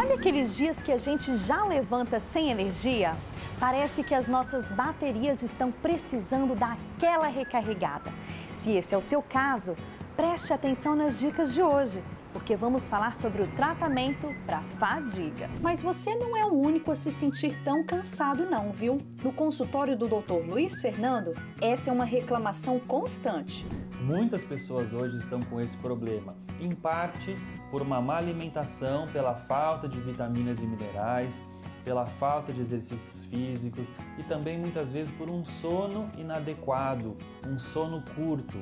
Sabe aqueles dias que a gente já levanta sem energia? Parece que as nossas baterias estão precisando daquela recarregada. Se esse é o seu caso, preste atenção nas dicas de hoje, porque vamos falar sobre o tratamento para fadiga. Mas você não é o único a se sentir tão cansado não, viu? No consultório do Dr. Luiz Fernando, essa é uma reclamação constante. Muitas pessoas hoje estão com esse problema, em parte por uma má alimentação, pela falta de vitaminas e minerais, pela falta de exercícios físicos e também muitas vezes por um sono inadequado, um sono curto.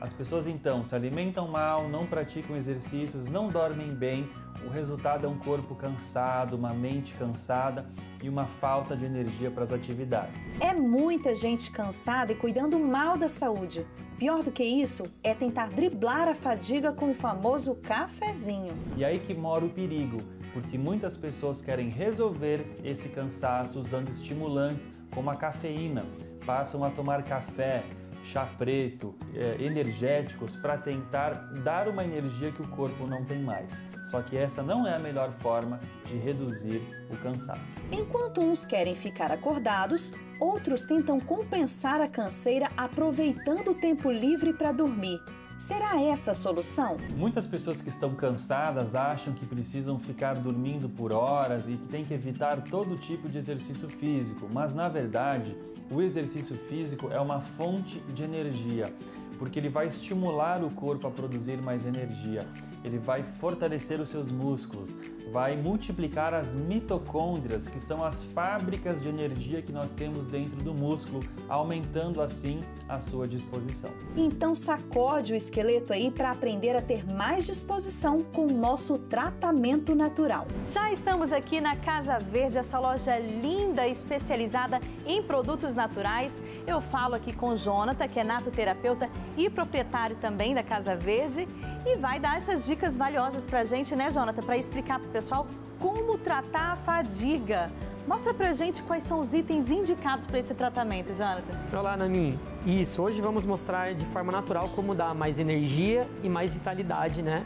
As pessoas então se alimentam mal, não praticam exercícios, não dormem bem, o resultado é um corpo cansado, uma mente cansada e uma falta de energia para as atividades. É muita gente cansada e cuidando mal da saúde. Pior do que isso é tentar driblar a fadiga com o famoso cafezinho. E aí que mora o perigo, porque muitas pessoas querem resolver esse cansaço usando estimulantes como a cafeína, passam a tomar café, chá preto, energéticos para tentar dar uma energia que o corpo não tem mais. Só que essa não é a melhor forma de reduzir o cansaço. Enquanto uns querem ficar acordados, outros tentam compensar a canseira aproveitando o tempo livre para dormir. Será essa a solução? Muitas pessoas que estão cansadas acham que precisam ficar dormindo por horas e que tem que evitar todo tipo de exercício físico, mas na verdade o exercício físico é uma fonte de energia, porque ele vai estimular o corpo a produzir mais energia, ele vai fortalecer os seus músculos, vai multiplicar as mitocôndrias, que são as fábricas de energia que nós temos dentro do músculo, aumentando assim a sua disposição. Então sacode o esqueleto aí para aprender a ter mais disposição com o nosso tratamento natural. Já estamos aqui na Casa Verde, essa loja linda, especializada em produtos naturais. Eu falo aqui com o Jonathan, que é natoterapeuta e proprietário também da Casa Verde, e vai dar essas dicas valiosas pra gente, né, Jonathan? Pra explicar pro pessoal como tratar a fadiga. Mostra pra gente quais são os itens indicados para esse tratamento, Jonathan. Olá, Ananinha. Isso, hoje vamos mostrar de forma natural como dar mais energia e mais vitalidade, né?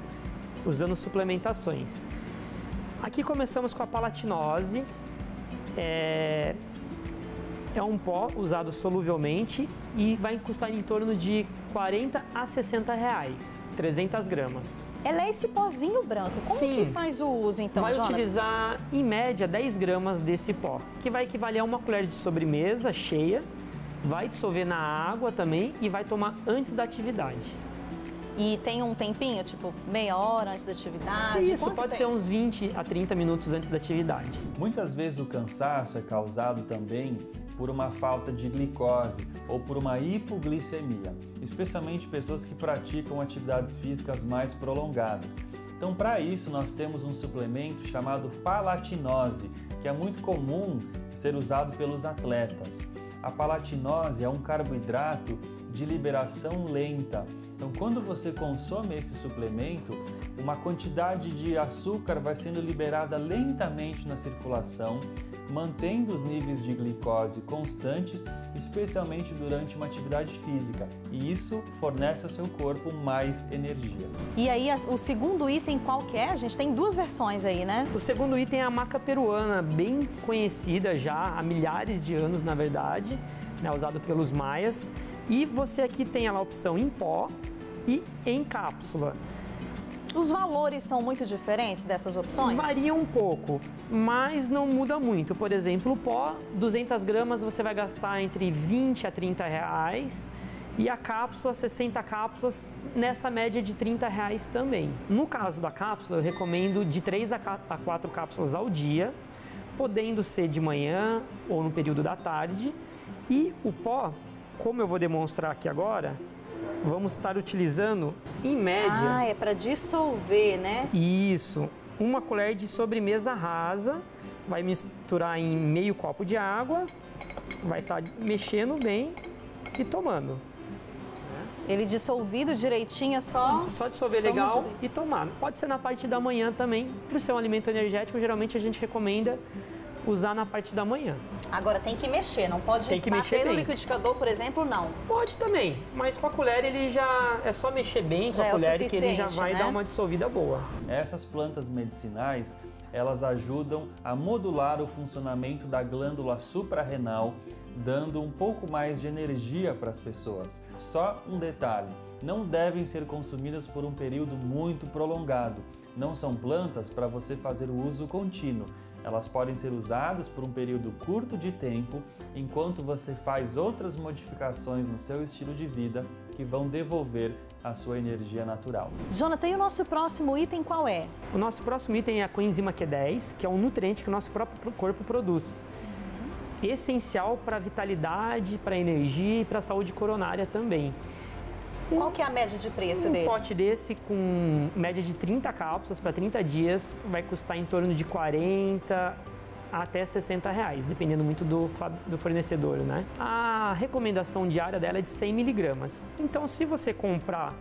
Usando suplementações. Aqui começamos com a palatinose. É um pó usado soluvelmente e vai custar em torno de R$ 40 a R$ 60, 300 gramas. Ela é esse pozinho branco, como Sim. que faz o uso então, vai Jonathan? Utilizar em média 10 gramas desse pó, que vai equivaler a uma colher de sobremesa cheia, vai dissolver na água também e vai tomar antes da atividade. E tem um tempinho, tipo meia hora antes da atividade? Isso, pode ser uns 20 a 30 minutos antes da atividade. Muitas vezes o cansaço é causado também por uma falta de glicose ou por uma hipoglicemia, especialmente pessoas que praticam atividades físicas mais prolongadas. Então, para isso, nós temos um suplemento chamado palatinose, que é muito comum ser usado pelos atletas. A palatinose é um carboidrato de liberação lenta. Então, quando você consome esse suplemento, uma quantidade de açúcar vai sendo liberada lentamente na circulação, mantendo os níveis de glicose constantes, especialmente durante uma atividade física. E isso fornece ao seu corpo mais energia. E aí, o segundo item qual que é? A gente tem duas versões aí, né? O segundo item é a maca peruana, bem conhecida já há milhares de anos, na verdade, né, usado pelos maias. E você aqui tem a opção em pó e em cápsula. Os valores são muito diferentes dessas opções? Varia um pouco, mas não muda muito. Por exemplo, o pó, 200 gramas você vai gastar entre R$ 20 a R$ 30. E a cápsula, 60 cápsulas, nessa média de R$ 30 também. No caso da cápsula, eu recomendo de 3 a 4 cápsulas ao dia, podendo ser de manhã ou no período da tarde. E o pó, como eu vou demonstrar aqui agora, vamos estar utilizando, em média... Ah, é para dissolver, né? Isso. Uma colher de sobremesa rasa, vai misturar em meio copo de água, vai estar mexendo bem e tomando. Ele dissolvido direitinho, é só... Só dissolver legal e tomar. Pode ser na parte da manhã também, para ser um alimento energético, geralmente a gente recomenda usar na parte da manhã. Agora tem que mexer, não pode tem que bater mexer no liquidificador, por exemplo, não? Pode também, mas com a colher ele já... É só mexer bem com a colher que ele já vai, né, dar uma dissolvida boa. Essas plantas medicinais, elas ajudam a modular o funcionamento da glândula suprarrenal, dando um pouco mais de energia para as pessoas. Só um detalhe, não devem ser consumidas por um período muito prolongado. Não são plantas para você fazer o uso contínuo. Elas podem ser usadas por um período curto de tempo, enquanto você faz outras modificações no seu estilo de vida que vão devolver a sua energia natural. Jonathan, e o nosso próximo item qual é? O nosso próximo item é a coenzima Q10, que é um nutriente que o nosso próprio corpo produz. Essencial para a vitalidade, para a energia e para a saúde coronária também. Qual que é a média de preço dele? Um pote desse com média de 30 cápsulas para 30 dias vai custar em torno de 40 até 60 reais, dependendo muito do fornecedor, né? A recomendação diária dela é de 100 miligramas. Então, se você comprar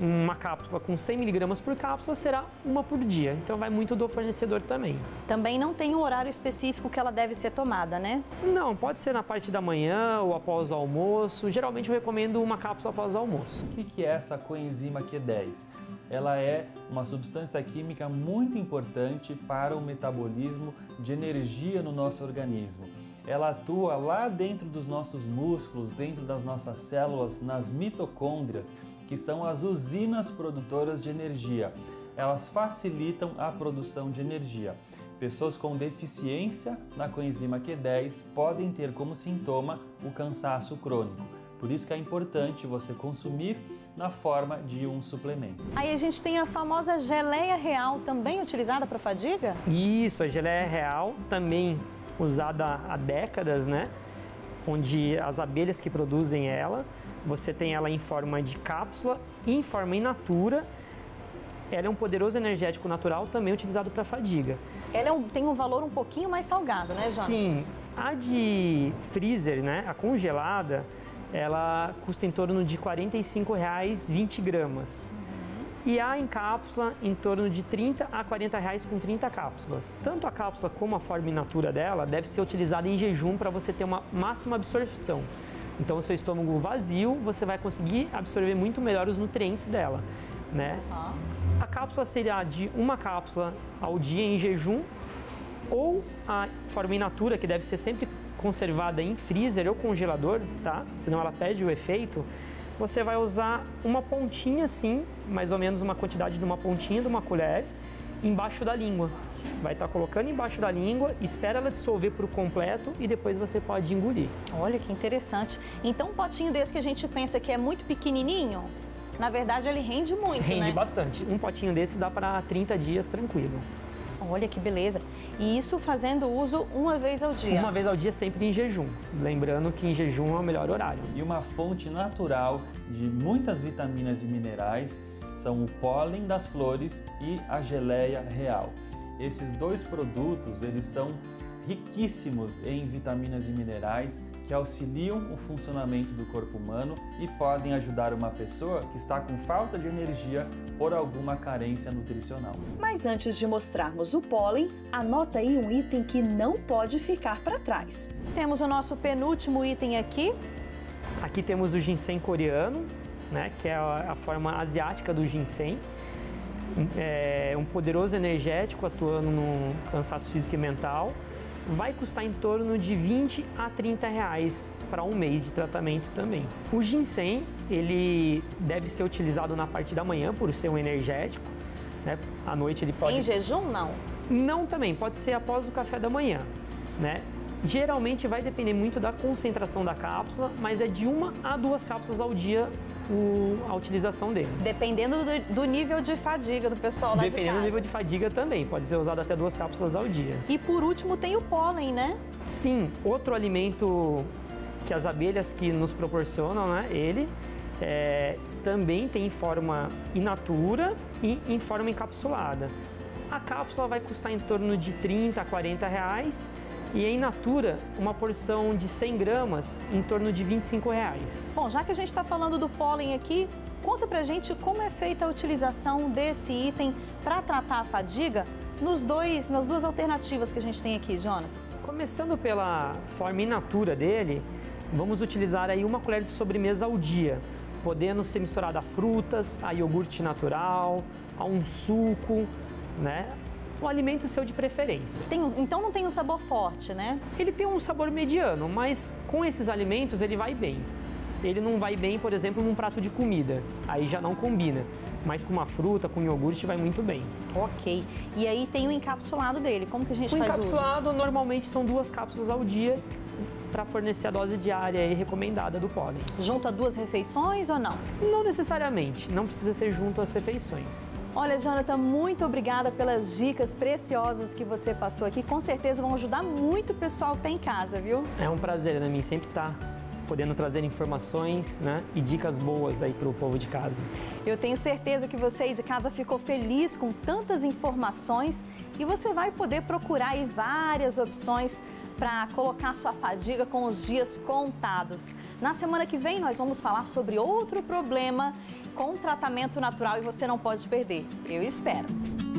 uma cápsula com 100 miligramas por cápsula, será uma por dia. Então, vai muito do fornecedor também. Também não tem um horário específico que ela deve ser tomada, né? Não, pode ser na parte da manhã ou após o almoço. Geralmente, eu recomendo uma cápsula após o almoço. O que é essa coenzima Q10? Ela é uma substância química muito importante para o metabolismo de energia no nosso organismo. Ela atua lá dentro dos nossos músculos, dentro das nossas células, nas mitocôndrias, que são as usinas produtoras de energia. Elas facilitam a produção de energia. Pessoas com deficiência na coenzima Q10 podem ter como sintoma o cansaço crônico. Por isso que é importante você consumir na forma de um suplemento. Aí a gente tem a famosa geleia real, também utilizada para fadiga? Isso, a geleia real também usada há décadas, né? Onde as abelhas que produzem ela, você tem ela em forma de cápsula e em forma in natura. Ela é um poderoso energético natural também utilizado para fadiga. Ela tem um valor um pouquinho mais salgado, né, Jonathan? Sim. A de freezer, né, a congelada, ela custa em torno de R$ 45,00 20 gramas. E a em cápsula em torno de 30 a 40 reais com 30 cápsulas. Tanto a cápsula como a forma in natura dela deve ser utilizada em jejum para você ter uma máxima absorção. Então, o seu estômago vazio, você vai conseguir absorver muito melhor os nutrientes dela, né? A cápsula seria de uma cápsula ao dia em jejum, ou a forma in natura, que deve ser sempre conservada em freezer ou congelador, tá? Senão ela perde o efeito. Você vai usar uma pontinha assim, mais ou menos uma quantidade de uma pontinha de uma colher, embaixo da língua. Vai estar colocando embaixo da língua, espera ela dissolver por completo e depois você pode engolir. Olha que interessante. Então um potinho desse que a gente pensa que é muito pequenininho, na verdade ele rende muito, né? Rende bastante. Um potinho desse dá para 30 dias tranquilo. Olha que beleza. E isso fazendo uso uma vez ao dia? Uma vez ao dia, sempre em jejum. Lembrando que em jejum é o melhor horário. E uma fonte natural de muitas vitaminas e minerais são o pólen das flores e a geleia real. Esses dois produtos, eles são riquíssimos em vitaminas e minerais que auxiliam o funcionamento do corpo humano e podem ajudar uma pessoa que está com falta de energia por alguma carência nutricional. Mas antes de mostrarmos o pólen, anota aí um item que não pode ficar para trás. Temos o nosso penúltimo item aqui. Aqui temos o ginseng coreano, né, que é a forma asiática do ginseng. É um poderoso energético atuando no cansaço físico e mental. Vai custar em torno de 20 a 30 reais para um mês de tratamento também. O ginseng, ele deve ser utilizado na parte da manhã por ser um energético, né? À noite ele pode... Em jejum, não? Não também, pode ser após o café da manhã, né? Geralmente vai depender muito da concentração da cápsula, mas é de 1 a 2 cápsulas ao dia a utilização dele. Dependendo do nível de fadiga do pessoal lá de casa. Dependendo do nível de fadiga também, pode ser usado até 2 cápsulas ao dia. E por último tem o pólen, né? Sim, outro alimento que as abelhas que nos proporcionam, né? Ele também tem em forma in natura e em forma encapsulada. A cápsula vai custar em torno de 30 a 40 reais. E em natura, uma porção de 100 gramas, em torno de 25 reais. Bom, já que a gente está falando do pólen aqui, conta pra gente como é feita a utilização desse item para tratar a fadiga nas duas alternativas que a gente tem aqui, Jonathan. Começando pela forma in natura dele, vamos utilizar aí uma colher de sobremesa ao dia, podendo ser misturada a frutas, a iogurte natural, a um suco, né? o alimento seu de preferência. Então não tem um sabor forte, né? Ele tem um sabor mediano, mas com esses alimentos ele vai bem. Ele não vai bem, por exemplo, num prato de comida, aí já não combina. Mas com uma fruta, com iogurte, vai muito bem. Ok. E aí tem o encapsulado dele, como que a gente faz o uso? O encapsulado normalmente são 2 cápsulas ao dia para fornecer a dose diária e recomendada do pólen. Junto a 2 refeições ou não? Não necessariamente, não precisa ser junto às refeições. Olha, Jonathan, muito obrigada pelas dicas preciosas que você passou aqui. Com certeza vão ajudar muito o pessoal que está em casa, viu? É um prazer, né, mim? Sempre tá podendo trazer informações, né, e dicas boas aí para o povo de casa. Eu tenho certeza que você aí de casa ficou feliz com tantas informações e você vai poder procurar aí várias opções para colocar sua fadiga com os dias contados. Na semana que vem nós vamos falar sobre outro problema com tratamento natural e você não pode perder. Eu espero!